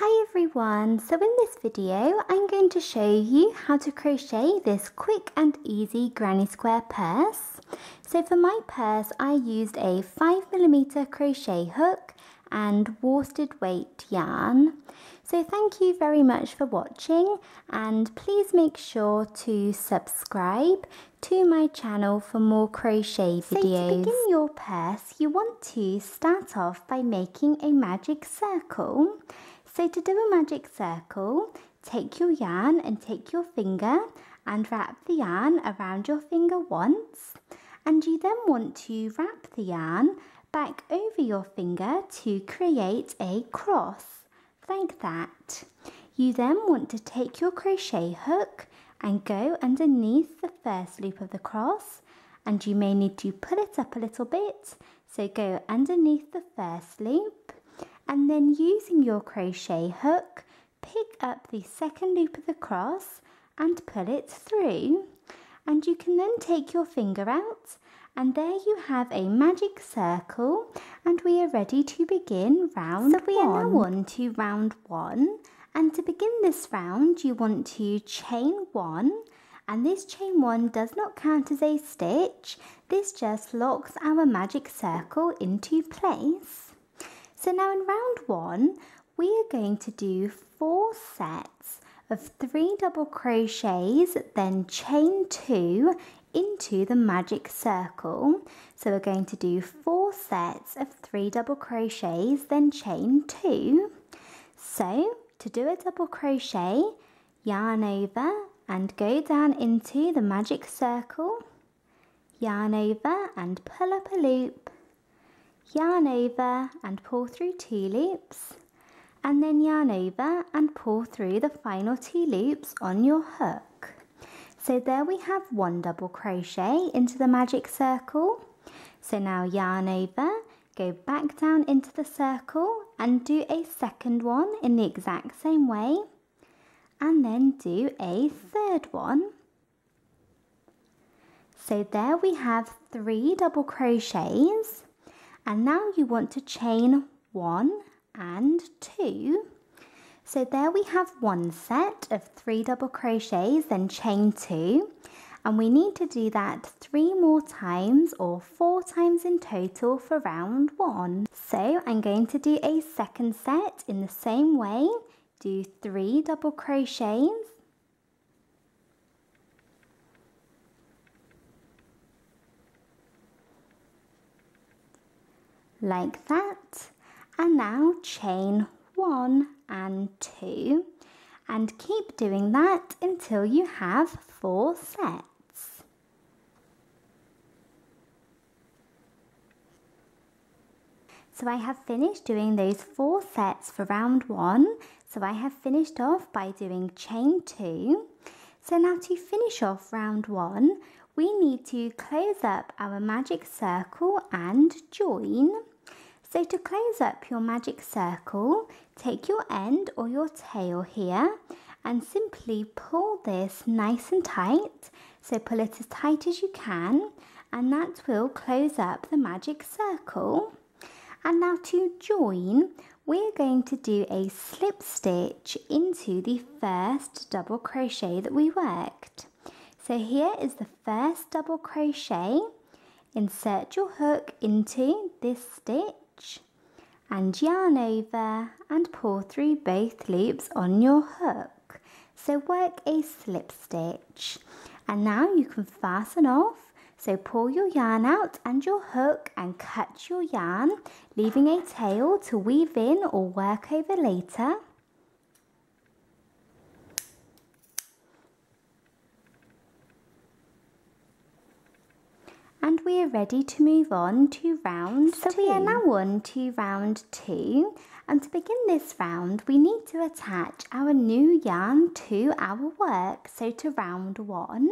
Hi everyone, so in this video I'm going to show you how to crochet this quick and easy granny square purse. So for my purse I used a 5mm crochet hook and worsted weight yarn. So thank you very much for watching, and please make sure to subscribe to my channel for more crochet videos. So to begin your purse you want to start off by making a magic circle. So to do a magic circle, take your yarn and take your finger and wrap the yarn around your finger once, and you then want to wrap the yarn back over your finger to create a cross like that. You then want to take your crochet hook and go underneath the first loop of the cross, and you may need to pull it up a little bit, so go underneath the first loop. And then using your crochet hook, pick up the second loop of the cross and pull it through. And you can then take your finger out, and there you have a magic circle, and we are ready to begin round one. So we are now on to round one, and to begin this round you want to chain one. And this chain one does not count as a stitch, this just locks our magic circle into place. So now in round one, we are going to do 4 sets of 3 double crochets, then chain 2 into the magic circle. So we're going to do 4 sets of 3 double crochets, then chain 2. So to do a double crochet, yarn over and go down into the magic circle, yarn over and pull up a loop, yarn over and pull through 2 loops, and then yarn over and pull through the final 2 loops on your hook. So there we have 1 double crochet into the magic circle. So now yarn over, go back down into the circle and do a second one in the exact same way, and then do a third one. So there we have 3 double crochets. And now you want to chain 1 and 2. So there we have 1 set of 3 double crochets, then chain 2. And we need to do that 3 more times, or 4 times in total for round 1. So I'm going to do a second set in the same way. Do 3 double crochets. Like that, and now chain 1 and 2, and keep doing that until you have 4 sets. So I have finished doing those 4 sets for round 1, so I have finished off by doing chain 2. So now to finish off round 1, we need to close up our magic circle and join. So to close up your magic circle, take your end or your tail here and simply pull this nice and tight. So pull it as tight as you can, and that will close up the magic circle. And now to join, we're going to do a slip stitch into the first double crochet that we worked. So here is the first double crochet. Insert your hook into this stitch and yarn over and pull through both loops on your hook. So work a slip stitch, and now you can fasten off. So pull your yarn out and your hook and cut your yarn, leaving a tail to weave in or work over later. And we are ready to move on to round 2. So we are now on to round 2, and to begin this round we need to attach our new yarn to our work, so to round 1.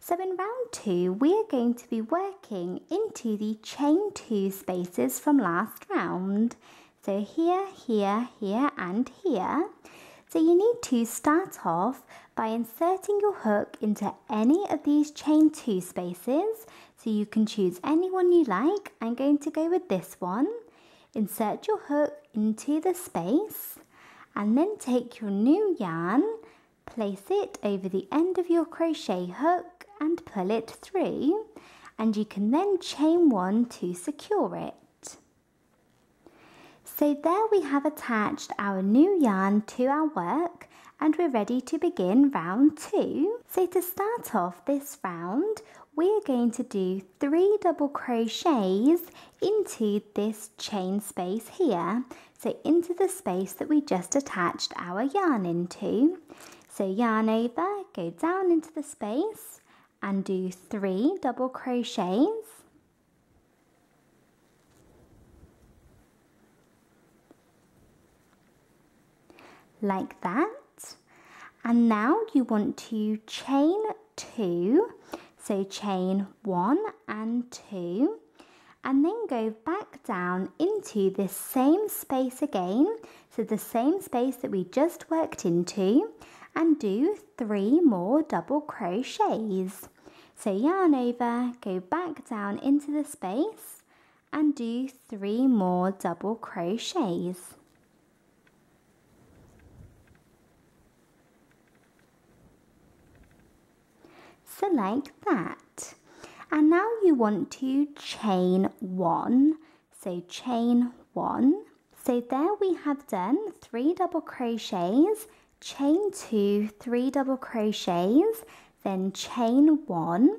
So in round 2 we are going to be working into the chain 2 spaces from last round. So here, here, here and here. So you need to start off by inserting your hook into any of these chain 2 spaces. So you can choose any one you like. I'm going to go with this one. Insert your hook into the space and then take your new yarn, place it over the end of your crochet hook and pull it through, and you can then chain one to secure it. So there we have attached our new yarn to our work and we're ready to begin round 2. So to start off this round, we're going to do 3 double crochets into this chain space here. So into the space that we just attached our yarn into. So yarn over, go down into the space and do 3 double crochets. Like that, and now you want to chain 2, so chain 1 and 2, and then go back down into this same space again, so the same space that we just worked into, and do 3 more double crochets. So yarn over, go back down into the space and do 3 more double crochets. So like that, and now you want to chain 1, so chain 1. So there we have done 3 double crochets, chain 2, 3 double crochets, then chain 1,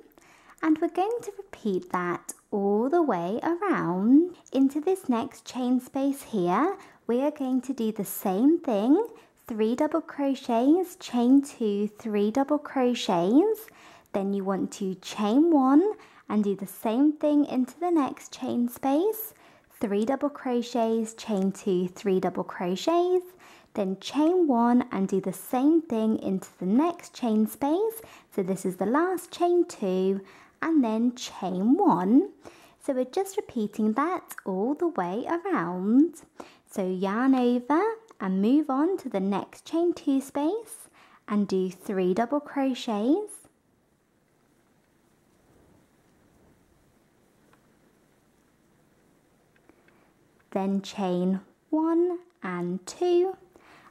and we're going to repeat that all the way around. Into this next chain space here, we are going to do the same thing, 3 double crochets, chain 2, 3 double crochets. Then you want to chain 1 and do the same thing into the next chain space, 3 double crochets, chain 2, 3 double crochets, then chain 1 and do the same thing into the next chain space. So this is the last chain 2 and then chain 1. So we're just repeating that all the way around. So yarn over and move on to the next chain 2 space and do 3 double crochets. Then chain 1 and 2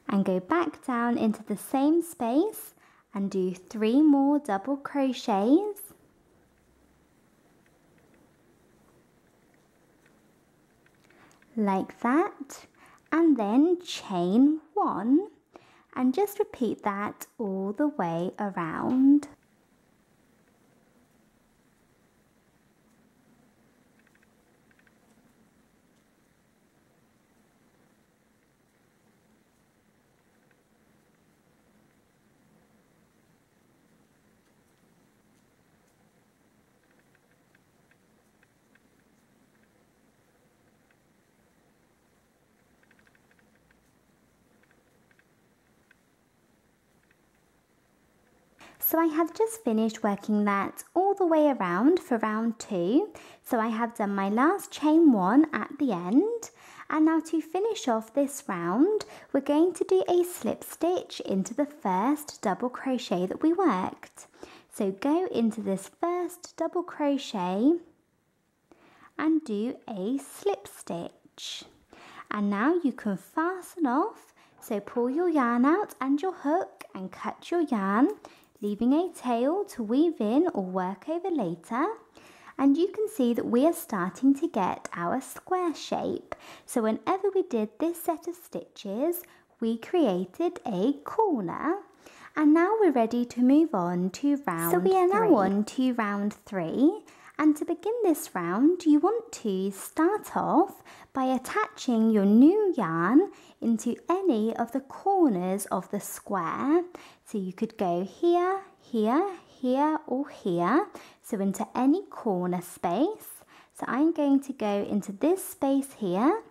and go back down into the same space and do 3 more double crochets. Like that, and then chain 1 and just repeat that all the way around. So I have just finished working that all the way around for round 2. So I have done my last chain 1 at the end. And now to finish off this round, we're going to do a slip stitch into the first double crochet that we worked. So go into this first double crochet and do a slip stitch. And now you can fasten off. So pull your yarn out and your hook and cut your yarn, leaving a tail to weave in or work over later. And you can see that we are starting to get our square shape. So whenever we did this set of stitches, we created a corner. And now we're ready to move on to round 3. So we are now on to round 3. And to begin this round, you want to start off by attaching your new yarn into any of the corners of the square. So you could go here, here, here, or here. So into any corner space. So I'm going to go into this space here,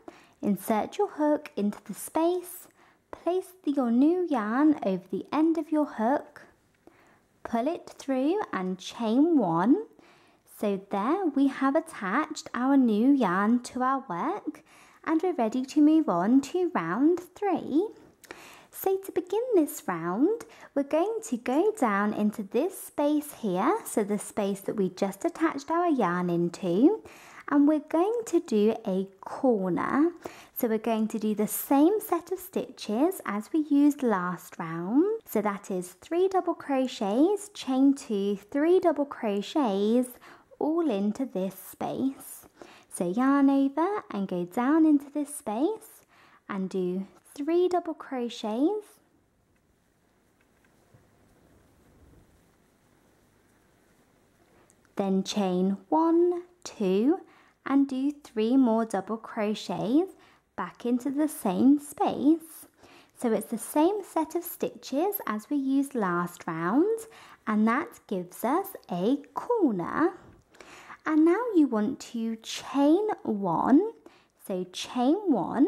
insert your hook into the space, place your new yarn over the end of your hook, pull it through and chain 1. So there we have attached our new yarn to our work and we're ready to move on to round 3. So to begin this round, we're going to go down into this space here, so the space that we just attached our yarn into, and we're going to do a corner. So we're going to do the same set of stitches as we used last round. So that is 3 double crochets, chain 2, 3 double crochets, all into this space. So yarn over and go down into this space and do 3 double crochets, then chain 1, 2 and do 3 more double crochets back into the same space. So it's the same set of stitches as we used last round, and that gives us a corner. And now you want to chain 1, so chain 1,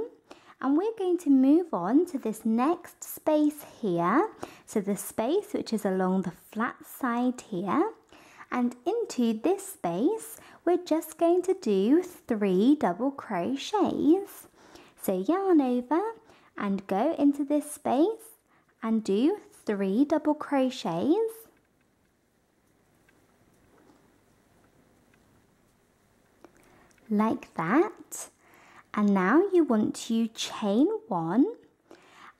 and we're going to move on to this next space here, so the space which is along the flat side here, and into this space we're just going to do 3 double crochets. So yarn over and go into this space and do 3 double crochets. Like that. And now you want to chain 1,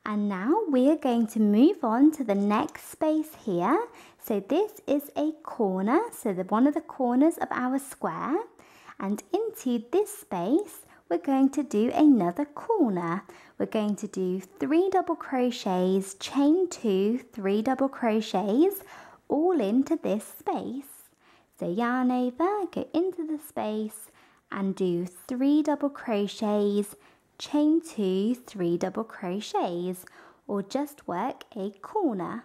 and now we're going to move on to the next space here. So this is a corner, so one of the corners of our square, and into this space we're going to do another corner. We're going to do 3 double crochets, chain 2, 3 double crochets, all into this space. So yarn over, go into the space and do 3 double crochets, chain 2, 3 double crochets, or just work a corner.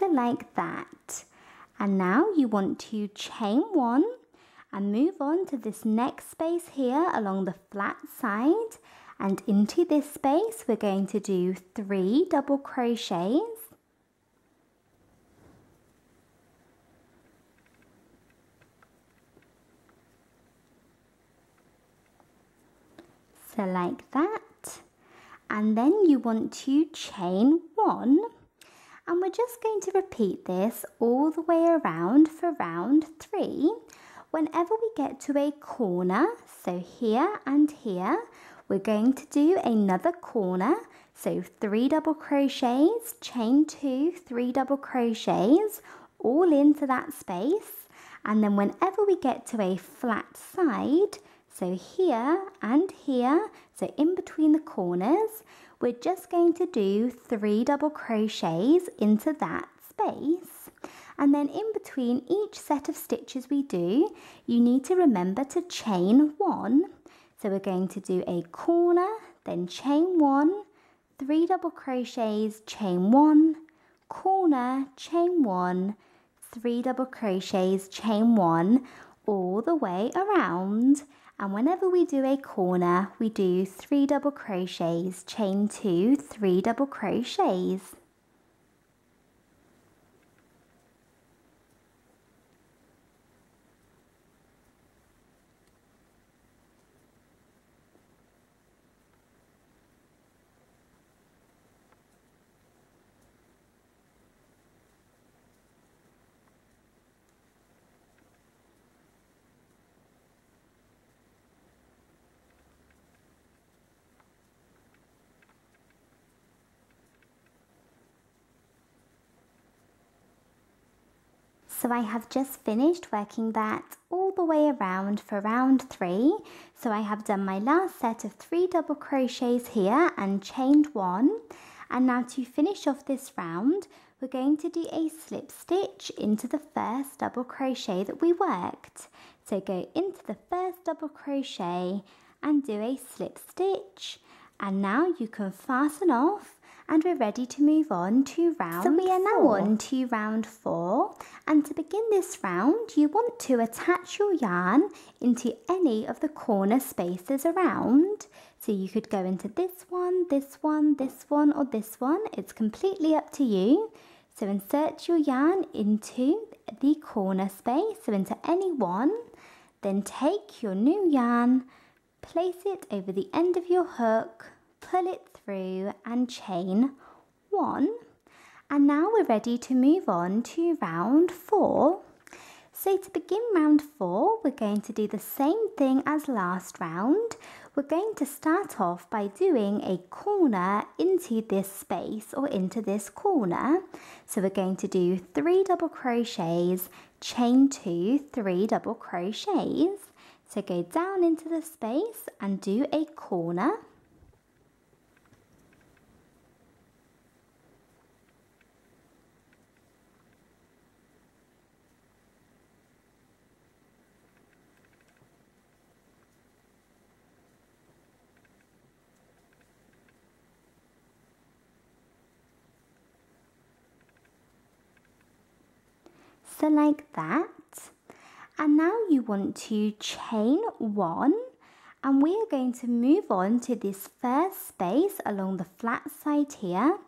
So like that. And now you want to chain 1 and move on to this next space here along the flat side, and into this space we're going to do 3 double crochets, so like that. And then you want to chain 1, and we're just going to repeat this all the way around for round 3. Whenever we get to a corner, so here and here, we're going to do another corner, so 3 double crochets, chain 2, 3 double crochets, all into that space. And then whenever we get to a flat side, so here and here, so in between the corners, we're just going to do 3 double crochets into that space. And then in between each set of stitches we do, you need to remember to chain 1. So we're going to do a corner, then chain 1, 3 double crochets, chain 1, corner, chain 1, 3 double crochets, chain 1, all the way around. And whenever we do a corner, we do 3 double crochets, chain 2, 3 double crochets. So I have just finished working that all the way around for round 3. So I have done my last set of 3 double crochets here and chained 1. And now to finish off this round, we're going to do a slip stitch into the first double crochet that we worked. So go into the first double crochet and do a slip stitch. And now you can fasten off, and we're ready to move on to round 4. So we are now on to round 4, and to begin this round you want to attach your yarn into any of the corner spaces around. So you could go into this one, this one, this one, or this one. It's completely up to you. So insert your yarn into the corner space, so into any one, then take your new yarn, place it over the end of your hook, pull it through and chain one. And now we're ready to move on to round four. So to begin round four, we're going to do the same thing as last round. We're going to start off by doing a corner into this space or into this corner. So we're going to do 3 double crochets, chain 2, 3 double crochets. So go down into the space and do a corner. So like that, and now you want to chain one, and we are going to move on to this first space along the flat side here.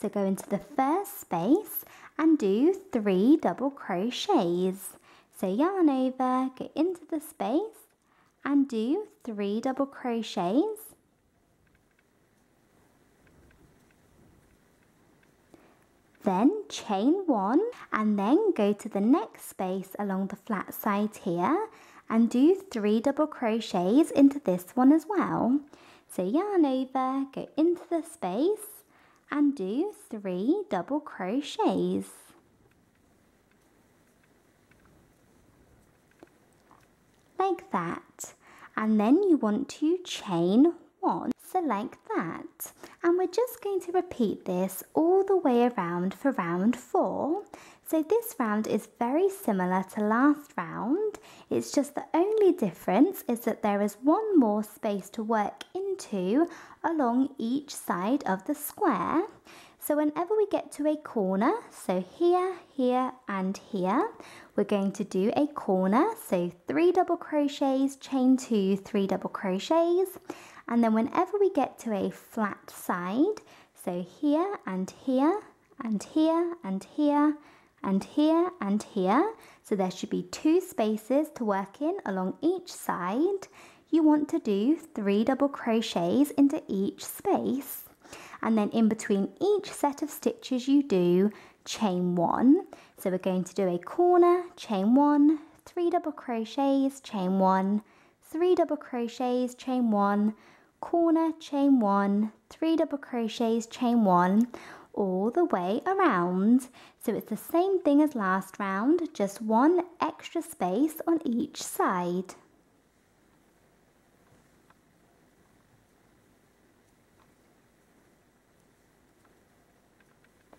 So go into the first space and do 3 double crochets. So yarn over, go into the space and do 3 double crochets. Then chain one, and then go to the next space along the flat side here and do 3 double crochets into this one as well. So yarn over, go into the space and do 3 double crochets. Like that. And then you want to chain one. So like that. And we're just going to repeat this all the way around for round four. So this round is very similar to last round. It's just the only difference is that there is one more space to work into along each side of the square. So whenever we get to a corner, so here, here and here, we're going to do a corner. So 3 double crochets, chain 2, 3 double crochets. And then whenever we get to a flat side, so here and here and here and here and here and here, so there should be 2 spaces to work in along each side, you want to do 3 double crochets into each space. And then in between each set of stitches you do chain one. So we're going to do a corner, chain 1, 3 double crochets, chain 1, 3 double crochets, chain 1, corner, chain 1, 3 double crochets, chain 1, all the way around. So it's the same thing as last round, just 1 extra space on each side.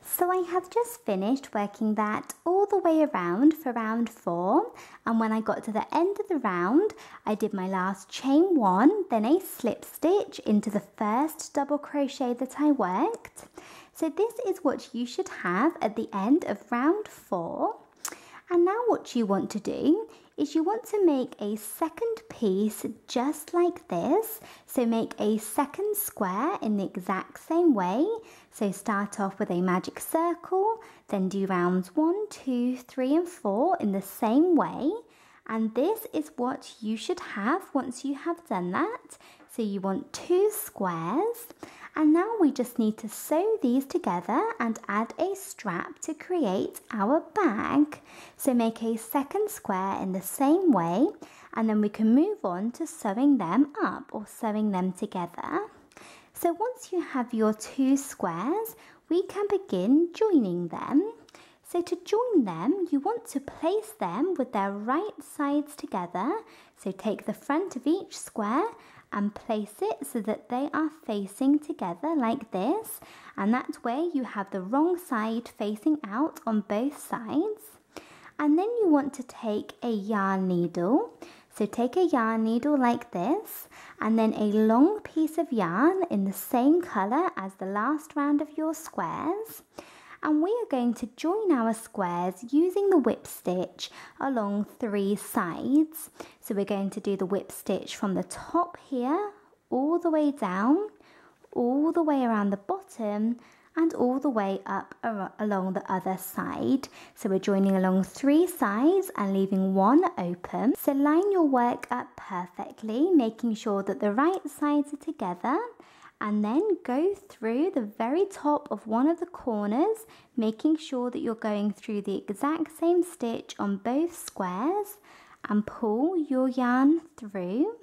So I have just finished working that all the way around for round 4, and when I got to the end of the round I did my last chain 1, then a slip stitch into the first double crochet that I worked. So this is what you should have at the end of round 4. And now what you want to do is you want to make a second piece just like this. So make a second square in the exact same way. So start off with a magic circle, then do rounds 1, 2, 3 and 4 in the same way. And this is what you should have once you have done that. So you want 2 squares. And now we just need to sew these together and add a strap to create our bag. So make a second square in the same way, and then we can move on to sewing them up or sewing them together. So once you have your 2 squares, we can begin joining them. So to join them, you want to place them with their right sides together. So take the front of each square and place it so that they are facing together like this. And that way you have the wrong side facing out on both sides. And then you want to take a yarn needle. So take a yarn needle like this, and then a long piece of yarn in the same colour as the last round of your squares. And we are going to join our squares using the whip stitch along 3 sides. So we're going to do the whip stitch from the top here, all the way down, all the way around the bottom, and all the way up along the other side. So we're joining along 3 sides and leaving 1 open. So line your work up perfectly, making sure that the right sides are together. and then go through the very top of one of the corners, making sure that you're going through the exact same stitch on both squares, and pull your yarn through.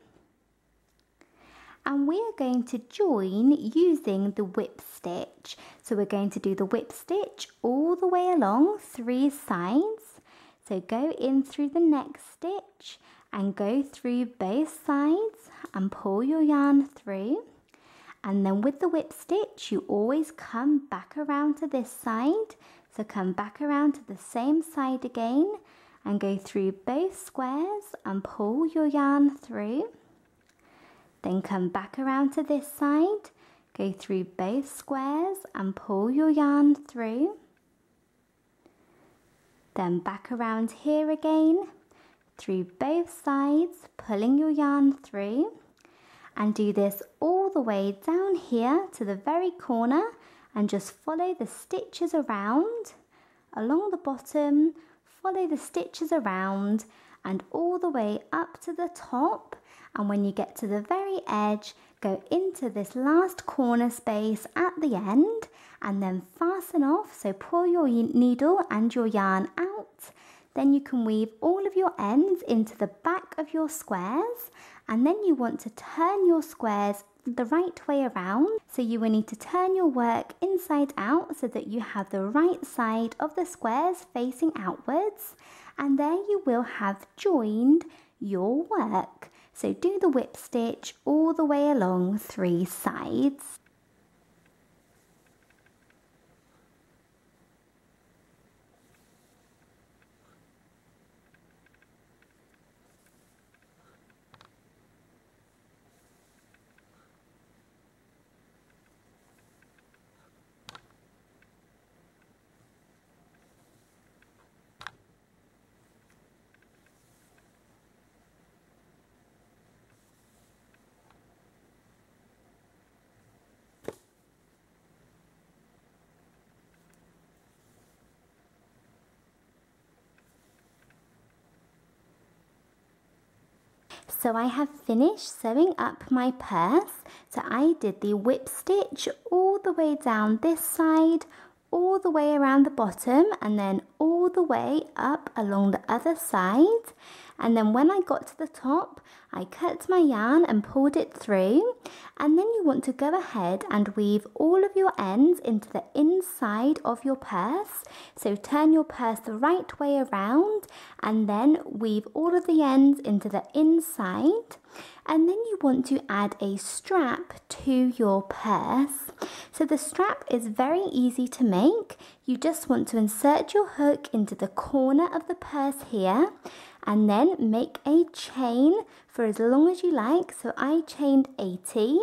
And we are going to join using the whip stitch. So we're going to do the whip stitch all the way along three sides. So go in through the next stitch and go through both sides and pull your yarn through. And then with the whip stitch, you always come back around to this side. So come back around to the same side again and go through both squares and pull your yarn through. Then come back around to this side, go through both squares and pull your yarn through. Then back around here again, through both sides, pulling your yarn through. And do this all the way down here to the very corner, and just follow the stitches around along the bottom, follow the stitches around and all the way up to the top. And when you get to the very edge, go into this last corner space at the end and then fasten off. So pull your needle and your yarn out. Then you can weave all of your ends into the back of your squares, and then you want to turn your squares the right way around. So you will need to turn your work inside out so that you have the right side of the squares facing outwards, and there you will have joined your work. So do the whip stitch all the way along three sides. So I have finished sewing up my purse. So I did the whip stitch all the way down this side, all the way around the bottom, and then all the way up along the other side. And then when I got to the top, I cut my yarn and pulled it through. And then you want to go ahead and weave all of your ends into the inside of your purse. So turn your purse the right way around and then weave all of the ends into the inside. And then you want to add a strap to your purse. So the strap is very easy to make. You just want to insert your hook into the corner of the purse here, and then make a chain for as long as you like. So I chained 80,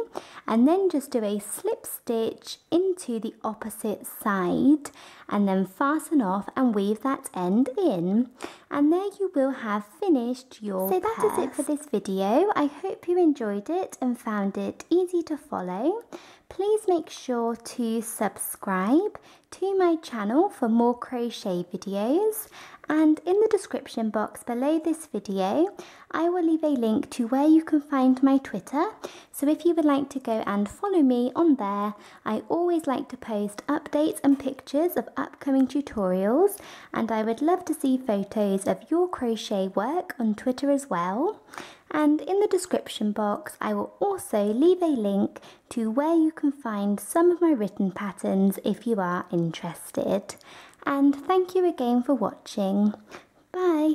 and then just do a slip stitch into the opposite side and then fasten off and weave that end in. And there you will have finished your purse. So that is it for this video. I hope you enjoyed it and found it easy to follow. Please make sure to subscribe to my channel for more crochet videos, and in the description box below this video I will leave a link to where you can find my Twitter, so if you would like to go and follow me on there. I always like to post updates and pictures of upcoming tutorials, and I would love to see photos of your crochet work on Twitter as well. And in the description box I will also leave a link to where you can find some of my written patterns if you are interested. And thank you again for watching. Bye!